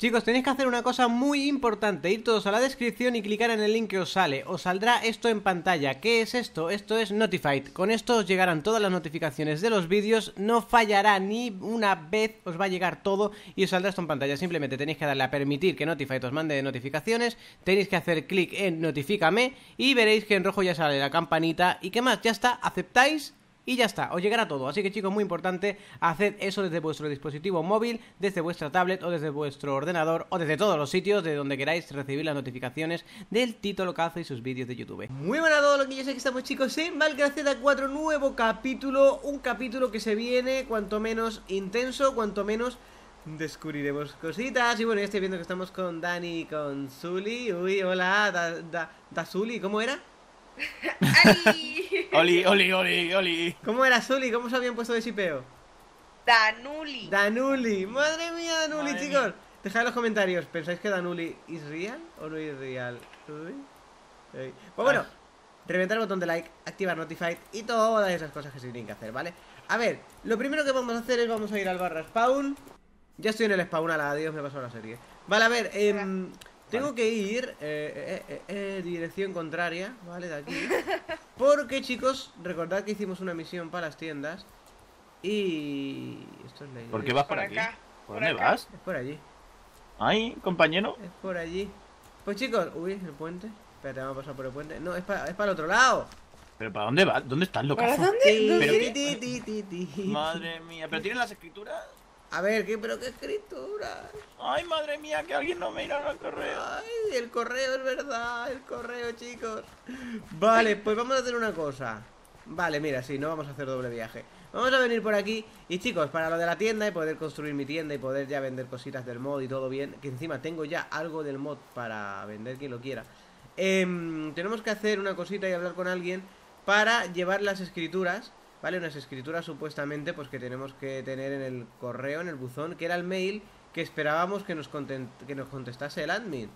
Chicos, tenéis que hacer una cosa muy importante, ir todos a la descripción y clicar en el link que os sale. Os saldrá esto en pantalla. ¿Qué es esto? Esto es Notifyt. Con esto os llegarán todas las notificaciones de los vídeos, no fallará ni una vez, os va a llegar todo y os saldrá esto en pantalla. Simplemente tenéis que darle a permitir que Notifyt os mande notificaciones, tenéis que hacer clic en notifícame y veréis que en rojo ya sale la campanita y qué más, ya está, aceptáis. Y ya está, os llegará todo. Así que chicos, muy importante, haced eso desde vuestro dispositivo móvil, desde vuestra tablet o desde vuestro ordenador o desde todos los sitios de donde queráis recibir las notificaciones del Tito Locazo y sus vídeos de YouTube. Muy buenas a todos los que ya sé que estamos, chicos, en BallCraftZ4, nuevo capítulo, un capítulo que se viene cuanto menos intenso, cuanto menos descubriremos cositas. Y bueno, ya estoy viendo que estamos con Dani y con Zuly. Uy, hola, Zuly, ¿cómo era? Oli, oli, oli, oli. ¿Cómo era, Sully? ¿Cómo se habían puesto de shipeo? Danuli. Danuli. Madre mía, Danuli, madre chicos. Mía. Dejad en los comentarios. ¿Pensáis que Danuli es real o no es real? Pues bueno, reventar el botón de like, activar Notifyt y todas esas cosas que se tienen que hacer, ¿vale? A ver, lo primero que vamos a hacer es vamos a ir al barra spawn. Ya estoy en el spawn, ala, adiós, me pasó la serie. Vale, a ver, tengo que ir dirección contraria, ¿vale? De aquí. Porque, chicos, recordad que hicimos una misión para las tiendas. Y... esto es la idea. ¿Por qué vas por aquí? Acá. ¿Por dónde acá vas? Es por allí. ¿Ay, compañero? Es por allí. Pues, chicos... uy, el puente. Espérate, vamos a pasar por el puente. No, es para el otro lado. ¿Pero para dónde vas? ¿Dónde estás, loco? ¿Para dónde? Madre mía. ¿Pero tienen las escrituras? A ver, ¿qué? ¿Pero qué escritura? Ay, madre mía, que alguien no me irá al correo. Ay, el correo, es verdad, el correo, chicos. Vale, pues vamos a hacer una cosa. Vale, mira, sí, no vamos a hacer doble viaje. Vamos a venir por aquí. Y chicos, para lo de la tienda y poder construir mi tienda y poder ya vender cositas del mod y todo bien, que encima tengo ya algo del mod para vender quien lo quiera, tenemos que hacer una cosita y hablar con alguien para llevar las escrituras, ¿vale? Unas escrituras supuestamente pues que tenemos que tener en el correo, en el buzón, que era el mail que esperábamos que nos contestase el admin.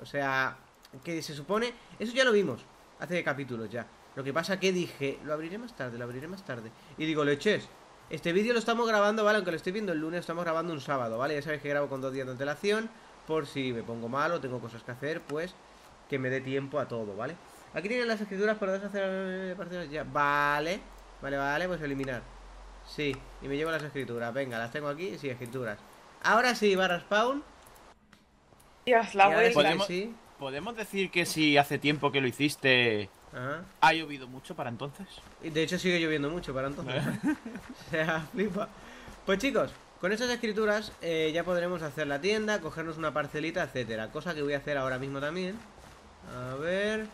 O sea, que se supone... eso ya lo vimos hace capítulos ya. Lo que pasa que dije, lo abriré más tarde. Y digo, leches, este vídeo lo estamos grabando, ¿vale? Aunque lo estoy viendo el lunes, lo estamos grabando un sábado, ¿vale? Ya sabéis que grabo con 2 días de antelación, por si me pongo mal o tengo cosas que hacer, pues que me dé tiempo a todo, ¿vale? Aquí tienen las escrituras, pero vas a hacer partidas ya. Vale... vale, vale, pues eliminar. Sí, y me llevo las escrituras. Venga, las tengo aquí, sí, escrituras. Ahora sí, barra spawn. Dios, la voy a decir, sí. ¿Podemos decir que si hace tiempo que lo hiciste, ajá, ha llovido mucho para entonces? De hecho sigue lloviendo mucho para entonces. O sea, flipa. Pues chicos, con esas escrituras ya podremos hacer la tienda, cogernos una parcelita, etcétera. Cosa que voy a hacer ahora mismo también. A ver,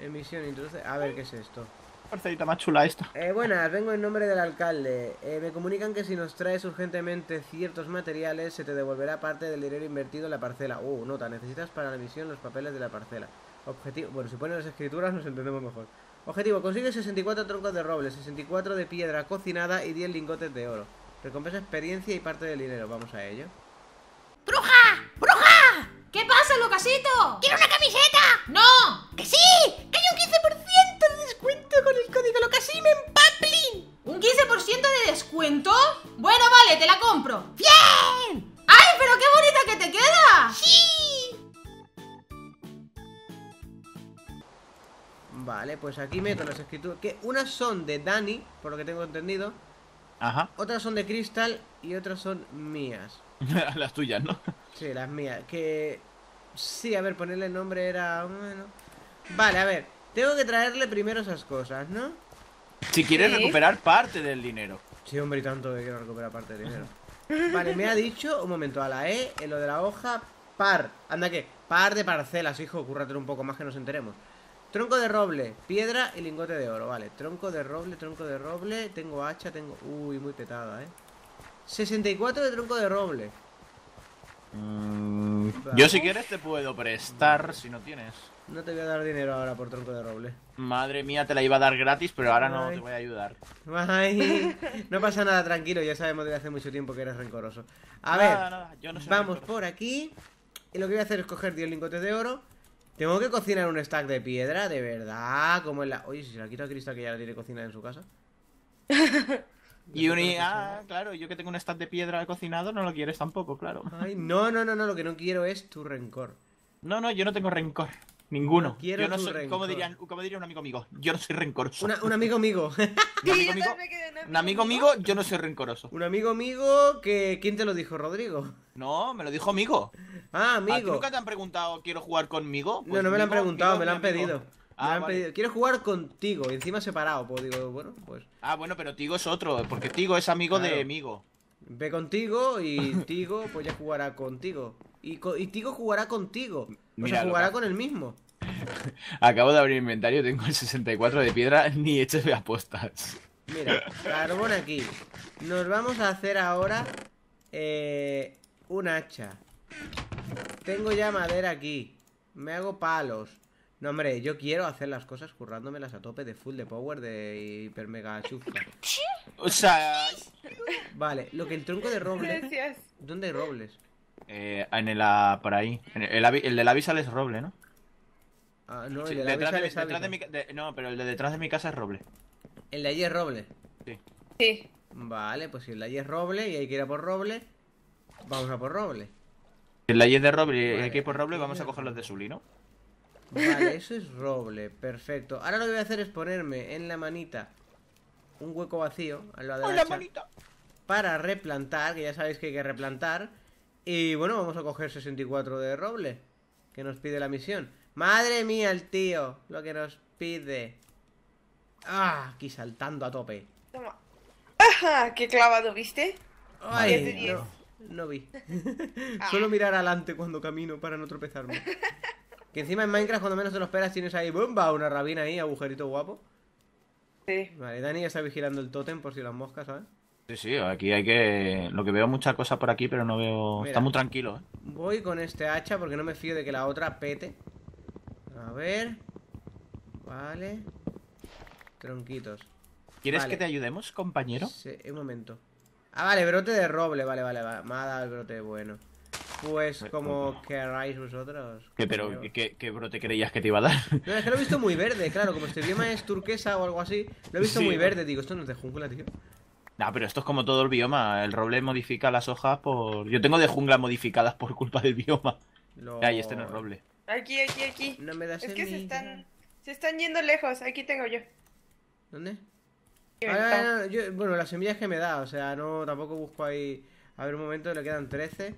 emisión, introduce. A ver, ¿qué es esto? Parcelita más chula esta. Buenas, vengo en nombre del alcalde. Me comunican que si nos traes urgentemente ciertos materiales, se te devolverá parte del dinero invertido en la parcela. Nota, necesitas para la misión los papeles de la parcela. Objetivo, bueno, si ponen las escrituras nos entendemos mejor. Objetivo, consigue 64 troncos de roble, 64 de piedra cocinada y 10 lingotes de oro. Recompensa experiencia y parte del dinero, vamos a ello. ¡Bruja! ¡Bruja! ¿Qué pasa, Locasito? ¡Quiero una camiseta! ¡No! ¡Que sí! ¡Que hay un 15%! Descuento con el código Locasim en Paplin. ¿Un 15% de descuento? Bueno, vale, te la compro. ¡Bien! ¡Ay, pero qué bonita que te queda! ¡Sí! Vale, pues aquí meto las escrituras, que unas son de Dani, por lo que tengo entendido. Ajá. Otras son de Crystal y otras son mías. Las tuyas, ¿no? Sí, las mías. Que... sí, a ver, ponerle el nombre era... bueno. Vale, a ver, tengo que traerle primero esas cosas, ¿no? Si quieres recuperar parte del dinero. Sí, hombre, y tanto que quiero recuperar parte del dinero. Vale, me ha dicho, un momento, a la E, en lo de la hoja, par. Anda que, par de parcelas, hijo, cúrratelo un poco más que nos enteremos. Tronco de roble, piedra y lingote de oro, vale. Tronco de roble, tengo hacha, tengo... uy, muy petada, 64 de tronco de roble. Vale. Yo si quieres te puedo prestar, vale, si no tienes. No te voy a dar dinero ahora por tronco de roble. Madre mía, te la iba a dar gratis, pero ahora no te voy a ayudar. Ay, no pasa nada, tranquilo, ya sabemos desde hace mucho tiempo que eres rencoroso. A ver, yo no soy vamos rencoroso. Por aquí. Y lo que voy a hacer es coger 10 lingotes de oro. Tengo que cocinar un stack de piedra, de verdad, como en la... oye, si se la quito a Crystal, que ya la tiene cocinada en su casa. Y Uni, ah, claro, yo que tengo un stack de piedra de cocinado, no lo quieres tampoco, claro. Ay, no, lo que no quiero es tu rencor. No, yo no tengo rencor. Ninguno. No quiero yo no tu soy, rencor. Como diría un amigo mío, yo no soy rencoroso. Un amigo mío. Un amigo mío, yo no soy rencoroso. Un amigo mío que... ¿Quién te lo dijo, Rodrigo? No, me lo dijo amigo. Ah, amigo. ¿A ti nunca te han preguntado, ¿quiero jugar conmigo? Pues no, me lo han preguntado, me lo han pedido. Vale. Quiero jugar contigo, encima separado, pues digo, bueno, pues... Ah, bueno, pero Tigo es otro, porque Tigo es amigo de Migo. Ve contigo y Tigo pues ya jugará contigo. Y Tigo jugará contigo. O sea, jugará con el mismo. Acabo de abrir inventario, tengo el 64 de piedra, ni hechas de apuestas. Mira, carbón aquí. Nos vamos a hacer ahora un hacha. Tengo ya madera aquí. Me hago palos. No, hombre, yo quiero hacer las cosas currándomelas a tope de full de power de hiper mega chufla. O sea... Vale, lo que el tronco de roble... Gracias. ¿Dónde hay robles? Por ahí. El del Avisal es roble, ¿no? Ah, no, el del Avisal es roble. No, pero el de detrás de mi casa es roble. ¿El de allí es roble? Sí. Sí. Vale, pues si el de allí es roble y hay que ir a por roble, vamos a por roble. Si el de allí es de roble y hay que ir por roble, vamos a coger los de Zuly, ¿no? Vale, eso es roble, perfecto. Ahora lo que voy a hacer es ponerme en la manita un hueco vacío al lado de la hacha para replantar, que ya sabéis que hay que replantar. Y bueno, vamos a coger 64 de roble, que nos pide la misión. Madre mía, el tío, lo que nos pide. Ah, aquí saltando a tope. Toma. Ajá, qué clavado, ¿viste? Ay, no vi. Solo mirar adelante cuando camino para no tropezarme. Que encima en Minecraft, cuando menos te lo esperas, tienes ahí, ¡bomba! Una rabina ahí, agujerito guapo. Sí. Vale, Dani ya está vigilando el tótem por si las moscas, ¿sabes? Sí, aquí hay que... Lo que veo muchas cosas por aquí, pero no veo... Mira, está muy tranquilo, ¿eh? Voy con este hacha porque no me fío de que la otra pete. A ver... Vale... Tronquitos. ¿Quieres que te ayudemos, compañero? Sí, un momento. Ah, vale, brote de roble, vale. Me ha dado el brote bueno. Pues como queráis vosotros. ¿Pero qué brote creías que te iba a dar? No, es que lo he visto muy verde, claro, como este bioma es turquesa o algo así. Lo he visto muy verde, digo, esto no es de jungla, tío. No, pero esto es como todo el bioma. El roble modifica las hojas por... Yo tengo de jungla modificadas por culpa del bioma. Ay, este no es roble. Aquí no me das. Es que se están yendo lejos, aquí tengo yo. ¿Dónde? Bueno, las semillas que me da, o sea, no, tampoco busco ahí. A ver, un momento, le quedan 13.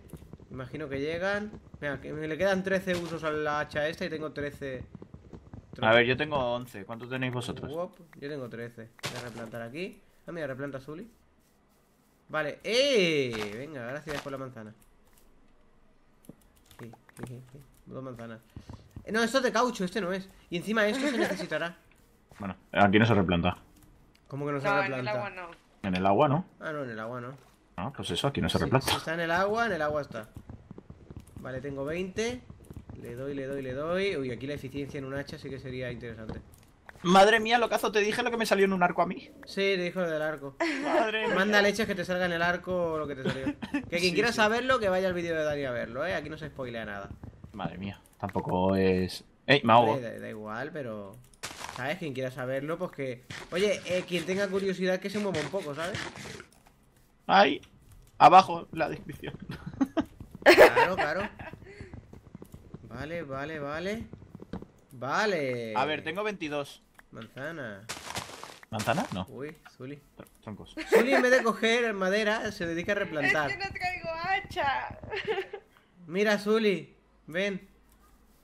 Imagino que llegan. Mira, que le quedan 13 usos a la hacha esta y tengo 13. A ver, yo tengo 11. ¿Cuánto tenéis vosotros? Yo tengo 13. Voy a replantar aquí. Ah, mira, replanta Zuly. Vale. ¡Eh! Venga, gracias por la manzana. Sí. Dos manzanas. No, esto es de caucho, este no es. Y encima esto se necesitará. Bueno, aquí no se replanta. ¿Cómo que no se replanta? En el agua no. ¿En el agua no? Ah, no, en el agua no. No, pues eso, aquí no se replanta. Si está en el agua está. Vale, tengo 20. Le doy. Uy, aquí la eficiencia en un hacha sí que sería interesante. Madre mía, Locazo, te dije lo que me salió en un arco a mí. Sí, te dijo lo del arco. Madre mía. Manda leches que te salga en el arco lo que te salió. Que quien quiera saberlo, que vaya al vídeo de Dani a verlo, ¿eh? Aquí no se spoilea nada. Madre mía, tampoco es... ¡Ey, me ahogo! Da igual, pero... ¿Sabes? Quien quiera saberlo, pues que... Oye, quien tenga curiosidad que se mueva un poco, ¿sabes? Ahí, abajo, la descripción. Claro. Vale. A ver, tengo 22. Manzana. ¿Manzana? No. Uy, Zuly. Troncos. Zuly, en vez de coger madera, se dedica a replantar. Es que no traigo hacha. Mira, Zuly, ven.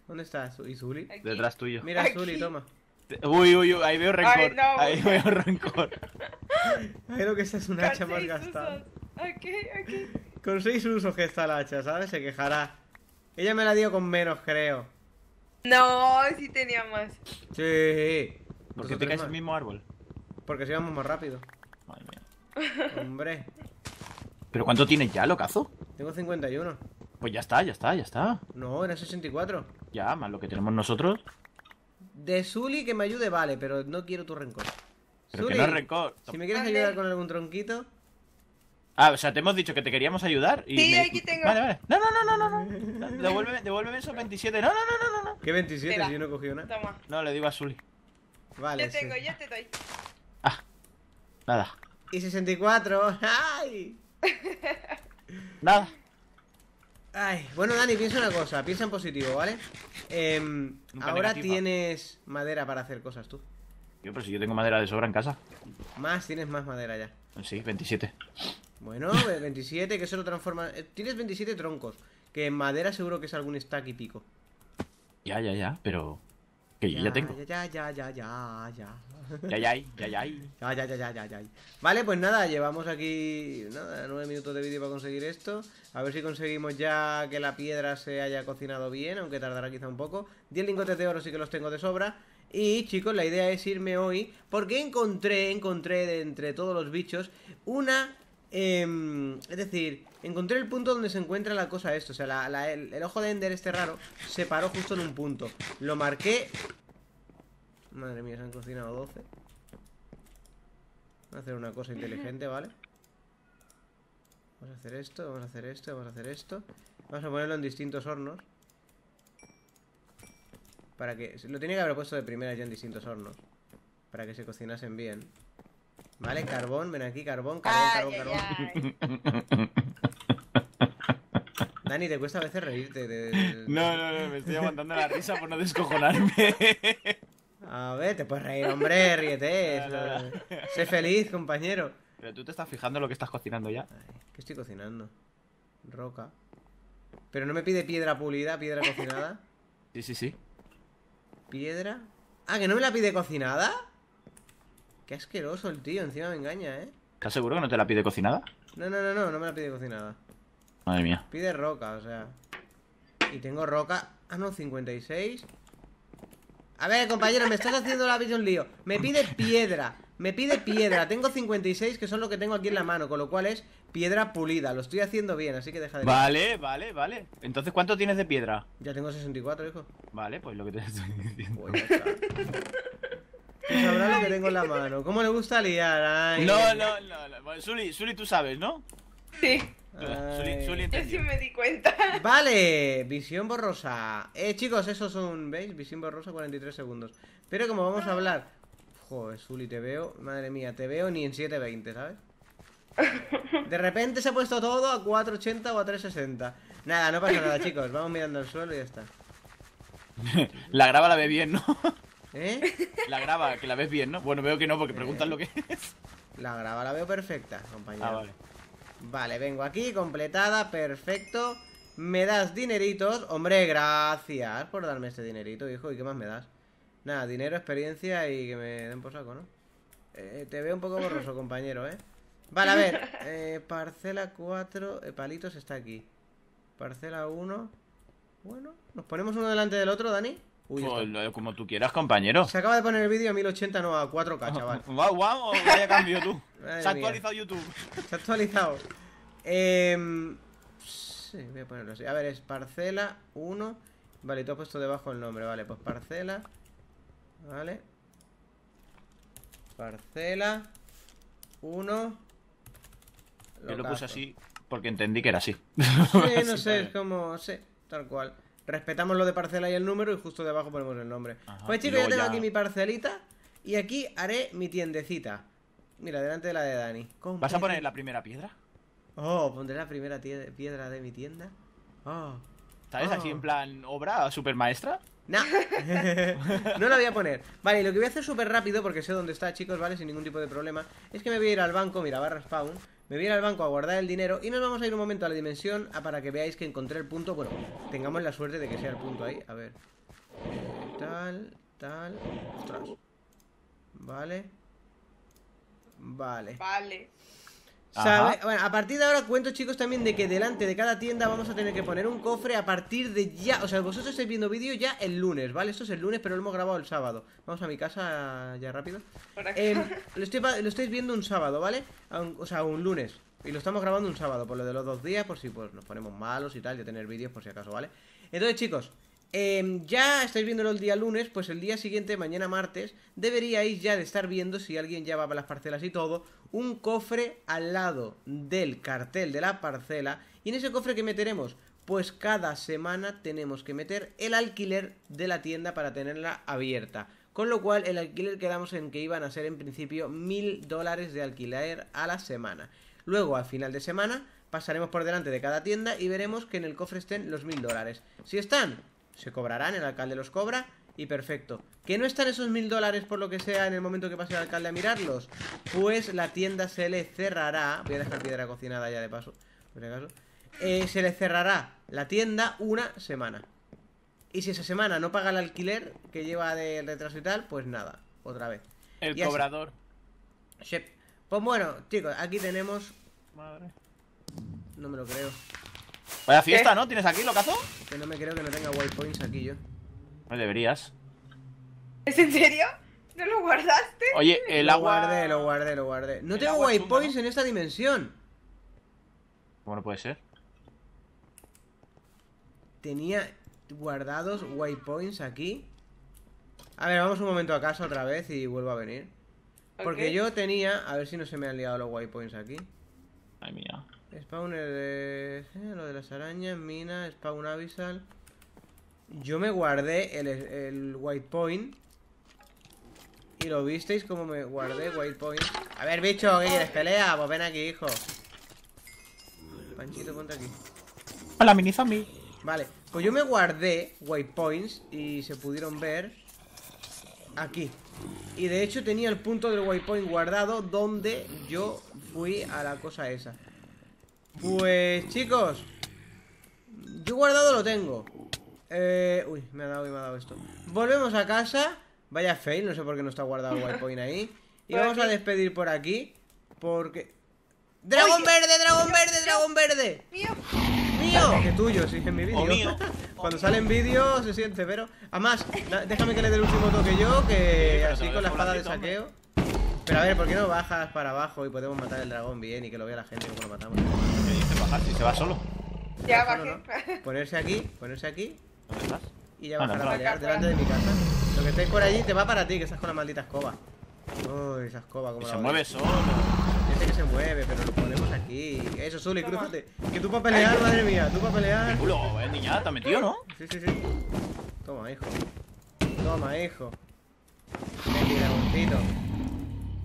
¿Dónde está? ¿Y Zuly? Detrás tuyo. Mira, Zuly, toma. Uy, ahí veo rencor. Ay, no, ahí veo rencor. Creo que esa es una hacha mal gastada. Ok. Con 6 usos que está la hacha, ¿sabes? Se quejará. Ella me la dio con menos, creo. No, sí tenía más. Sí. ¿Por qué te caes el mismo árbol? Porque si vamos más rápido. Madre mía. Hombre. ¿Pero cuánto tienes ya, Locazo? Tengo 51. Pues ya está. No, era 64. Ya, más lo que tenemos nosotros. De Zuly que me ayude, vale, pero no quiero tu rencor. Pero Zuly, que no es rencor. Si me quieres ayudar con algún tronquito. Ah, o sea, te hemos dicho que te queríamos ayudar y sí, aquí tengo. Vale. No. Devuélveme esos 27. No. ¿Qué 27? Si yo no he cogido nada. Toma. No, le digo a Zuly. Vale. Ya te doy. Ah, nada. Y 64. ¡Ay! Nada. Ay, bueno, Dani, piensa una cosa. Piensa en positivo, ¿vale? Ahora negativa. Tienes madera para hacer cosas tú. Yo, pero si yo tengo madera de sobra en casa. Más, tienes más madera ya. Sí, 27. Bueno, 27, que eso lo transforma. Tienes 27 troncos. Que en madera seguro que es algún stack y pico. Ya, pero... Que ya tengo. Ya. Vale, pues nada, llevamos aquí nada, 9 minutos de vídeo para conseguir esto. A ver si conseguimos ya que la piedra se haya cocinado bien, aunque tardará quizá un poco. 10 lingotes de oro sí que los tengo de sobra. Y chicos, la idea es irme hoy porque encontré de entre todos los bichos una... es decir, encontré el punto donde se encuentra la cosa esto. O sea, el ojo de Ender este raro se paró justo en un punto. Lo marqué. Madre mía, se han cocinado 12. Voy a hacer una cosa inteligente, ¿vale? Vamos a hacer esto, vamos a hacer esto, vamos a hacer esto. Vamos a ponerlo en distintos hornos. Para que... Lo tenía que haber puesto de primera ya en distintos hornos, para que se cocinasen bien. Vale, carbón, ven aquí, carbón. Dani, te cuesta a veces reírte. No, me estoy aguantando la risa por no descojonarme. A ver, te puedes reír, hombre, ríete. No. Sé feliz, compañero. Pero tú te estás fijando en lo que estás cocinando ya. Ay, ¿qué estoy cocinando? Roca. Pero no me pide piedra pulida, piedra cocinada. Sí. Piedra. Ah, ¿que no me la pide cocinada? Qué asqueroso el tío, encima me engaña, ¿eh? ¿Estás seguro que no te la pide cocinada? No, me la pide cocinada. Madre mía. Pide roca, o sea. Y tengo roca. Ah, no, 56. A ver, compañero, me estás haciendo la vida un lío. Me pide piedra. Tengo 56, que son lo que tengo aquí en la mano, con lo cual es piedra pulida. Lo estoy haciendo bien, así que deja de... Vale. Entonces, ¿cuánto tienes de piedra? Ya tengo 64, hijo. Vale, pues lo que te estoy diciendo. Pues ya está. Sabrá lo que tengo en la mano. ¿Cómo le gusta liar? Ay, no. Bueno, Zuly, tú sabes, ¿no? Sí. Zuly entendió. Yo sí me di cuenta. Vale, visión borrosa. Chicos, eso son, ¿veis? Visión borrosa, 43 segundos. Pero como vamos a hablar... Joder, Zuly, te veo... Madre mía, te veo ni en 720, ¿sabes? De repente se ha puesto todo a 480 o a 360. Nada, no pasa nada, chicos. Vamos mirando al suelo y ya está. La grava la ve bien, ¿no? ¿Eh? La grava, que la ves bien, ¿no? Bueno, veo que no, porque preguntan lo que es. La grava la veo perfecta, compañero. Ah, vale. Vale, vengo aquí, completada, perfecto. Me das dineritos. Hombre, gracias por darme este dinerito, hijo. ¿Y qué más me das? Nada, dinero, experiencia y que me den por saco, ¿no? Te veo un poco borroso, compañero, ¿eh? Vale, a ver. Parcela 4, palitos está aquí. Parcela 1. Bueno, ¿nos ponemos uno delante del otro, Dani? Uy, como tú quieras, compañero. Se acaba de poner el vídeo a 1080, no, a 4K, chaval. Wow, vaya cambio tú. Se ha actualizado YouTube. Se ha actualizado. Sí, voy a ponerlo así. A ver, es parcela 1. Vale, tú has puesto debajo el nombre, vale, pues parcela. Vale. Parcela 1. Yo lo puse así porque entendí que era así. Sí, no sé, es como, sí, tal cual. Respetamos lo de parcela y el número y justo debajo ponemos el nombre. Ajá, pues chicos, yo tengo aquí mi parcelita y aquí haré mi tiendecita. Mira, delante de la de Dani. ¿Vas a poner la primera piedra? Oh, pondré la primera piedra de mi tienda. Oh. ¿Sabes? Así en plan obra super maestra. No. No la voy a poner. Vale, lo que voy a hacer súper rápido, porque sé dónde está, chicos, ¿vale? Sin ningún tipo de problema. Es que me voy a ir al banco, mira, barra spawn. Me voy a ir al banco a guardar el dinero y nos vamos a ir un momento a la dimensión para que veáis que encontré el punto. Bueno, tengamos la suerte de que sea el punto ahí. A ver. Tal. Ostras. Vale. Bueno, a partir de ahora cuento, chicos, también de que delante de cada tienda vamos a tener que poner un cofre a partir de ya. O sea, vosotros estáis viendo vídeo ya el lunes, ¿vale? Esto es el lunes, pero lo hemos grabado el sábado. Vamos a mi casa ya rápido. Lo estáis viendo un sábado, ¿vale? O sea, un lunes. Y lo estamos grabando un sábado, por lo de los 2 días, por si pues nos ponemos malos y tal, de tener vídeos por si acaso, ¿vale? Entonces, chicos, ya estáis viéndolo el día lunes, pues el día siguiente, mañana martes, deberíais ya de estar viendo, si alguien ya va para las parcelas y todo, un cofre al lado del cartel de la parcela. Y en ese cofre, ¿qué meteremos? Pues cada semana tenemos que meter el alquiler de la tienda para tenerla abierta. Con lo cual el alquiler quedamos en que iban a ser en principio $1000 de alquiler a la semana. Luego al final de semana pasaremos por delante de cada tienda y veremos que en el cofre estén los $1000. Si están, se cobrarán, el alcalde los cobra y perfecto. ¿Que no están esos $1000 por lo que sea en el momento que pase el alcalde a mirarlos? Pues la tienda se le cerrará. Voy a dejar piedra cocinada ya de paso, por si acaso. Se le cerrará la tienda una semana. Y si esa semana no paga el alquiler que lleva de retraso y tal, pues nada, otra vez. El y cobrador. Así. Pues bueno, chicos, aquí tenemos... Madre. No me lo creo. Vaya fiesta, ¿qué? ¿No? ¿Tienes aquí, Locazo? Que no me creo que no tenga waypoints aquí yo. No deberías. ¿Es en serio? ¿No lo guardaste? Oye, el agua... Lo guardé. No tengo waypoints en esta dimensión. ¿Cómo no puede ser? Tenía... guardados waypoints aquí. A ver, vamos un momento a casa otra vez y vuelvo a venir. Okay. Porque yo tenía... A ver si no se me han liado los waypoints aquí. Ay, mía. Spawner de... lo de las arañas, mina, spawn abyssal. Yo me guardé el waypoint. Y lo visteis como me guardé waypoint. A ver, bicho, ¿qué quieres? ¿Pelea? Pues ven aquí, hijo. Panchito, ponte aquí. Hola, mini zombie. Vale. Pues yo me guardé waypoints y se pudieron ver aquí. Y de hecho tenía el punto del waypoint guardado donde yo fui a la cosa esa. Pues chicos, yo guardado lo tengo. Uy, me ha dado esto. Volvemos a casa. Vaya fail, no sé por qué no está guardado el waypoint ahí. Y vamos a despedir por aquí. Porque... ¡Dragón verde, dragón verde, dragón verde! ¡Mío! Mío. Que tuyo, sí, que en mi vídeo. Cuando sale en vídeo se siente, pero... Además, déjame que le dé el último toque yo, que así con la espada de saqueo. Pero a ver, ¿por qué no bajas para abajo y podemos matar el dragón bien y que lo vea la gente como lo matamos? ¿Qué dices bajar? Si se va solo. Ya bajé. No. Ponerse aquí. ¿Dónde estás? Y ya bajar la pelea delante de mi casa. Lo que estáis por allí te va para ti, que estás con la maldita escoba. Uy, esa escoba como la... Se mueve solo. Que se mueve, pero lo ponemos aquí. Eso, Zuly, crúzate. Que tú para pelear, madre mía, tú para pelear. Culo, niña, te has metido, ¿no? Sí. Toma, hijo. Toma, hijo. Aquí, dragoncito.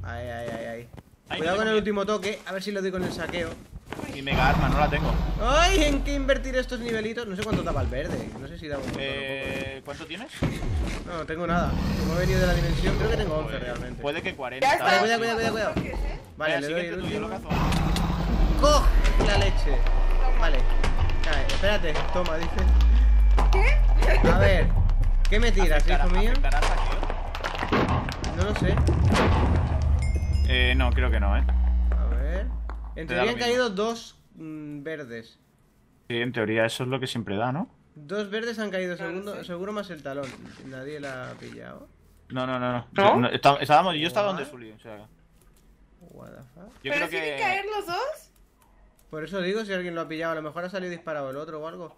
Ay. Cuidado con el último toque, a ver si lo doy con el saqueo. Mi mega arma, no la tengo. Ay, ¿en qué invertir estos nivelitos? No sé cuánto daba el verde. No sé si daba un montón o poco. ¿Cuánto tienes? No tengo nada. Como he venido de la dimensión, creo que tengo 11 realmente. Puede que 40. Vale, cuidado. Vale, le doy el último. ¡Coge la leche! Vale. Cae. Espérate, toma, dice. ¿Qué? A ver, ¿qué me tiras, hijo mío? No lo sé. No, creo que no, A ver. En teoría han caído dos verdes. Sí, en teoría eso es lo que siempre da, ¿no? Dos verdes han caído, seguro más el talón. Nadie la ha pillado. No. Yo estaba donde Zuly, o sea... What the fuck? Yo creo que... ¿Pero si caer los dos? Por eso digo, si alguien lo ha pillado, a lo mejor ha salido disparado el otro o algo.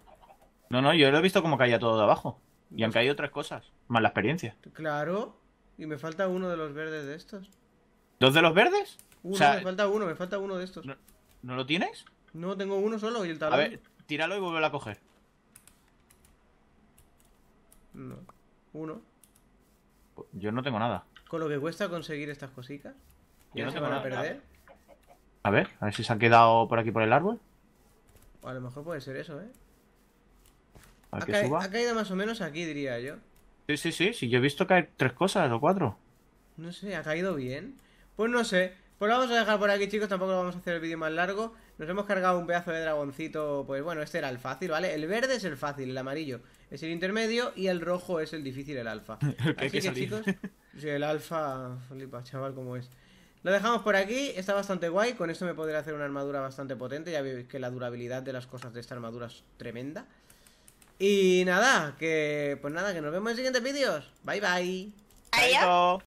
No, yo lo he visto como caía todo de abajo. Y han caído tres cosas, más la experiencia. Claro, y me falta uno de los verdes de estos. ¿Dos de los verdes? Uno, o sea, me falta uno de estos. ¿No lo tienes? No, tengo uno solo y el talón. A ver, tíralo y vuélvelo a coger. No, uno. Yo no tengo nada. Con lo que cuesta conseguir estas cositas. ¿Y no se van a perder? A ver si se han quedado por aquí por el árbol. O a lo mejor puede ser eso, A que suba. Ha caído más o menos aquí, diría yo. Sí, yo he visto caer tres cosas o cuatro. No sé, ¿ha caído bien? Pues no sé, pues lo vamos a dejar por aquí, chicos. Tampoco lo vamos a hacer el vídeo más largo. Nos hemos cargado un pedazo de dragoncito. Pues bueno, este era el fácil, ¿vale? El verde es el fácil, el amarillo es el intermedio y el rojo es el difícil, el alfa. Así que chicos, sí, el alfa, flipa, chaval, como es. Lo dejamos por aquí, está bastante guay. Con esto me podré hacer una armadura bastante potente. Ya veis que la durabilidad de las cosas de esta armadura es tremenda. Y nada, que nos vemos en siguientes vídeos. Bye bye. Adiós.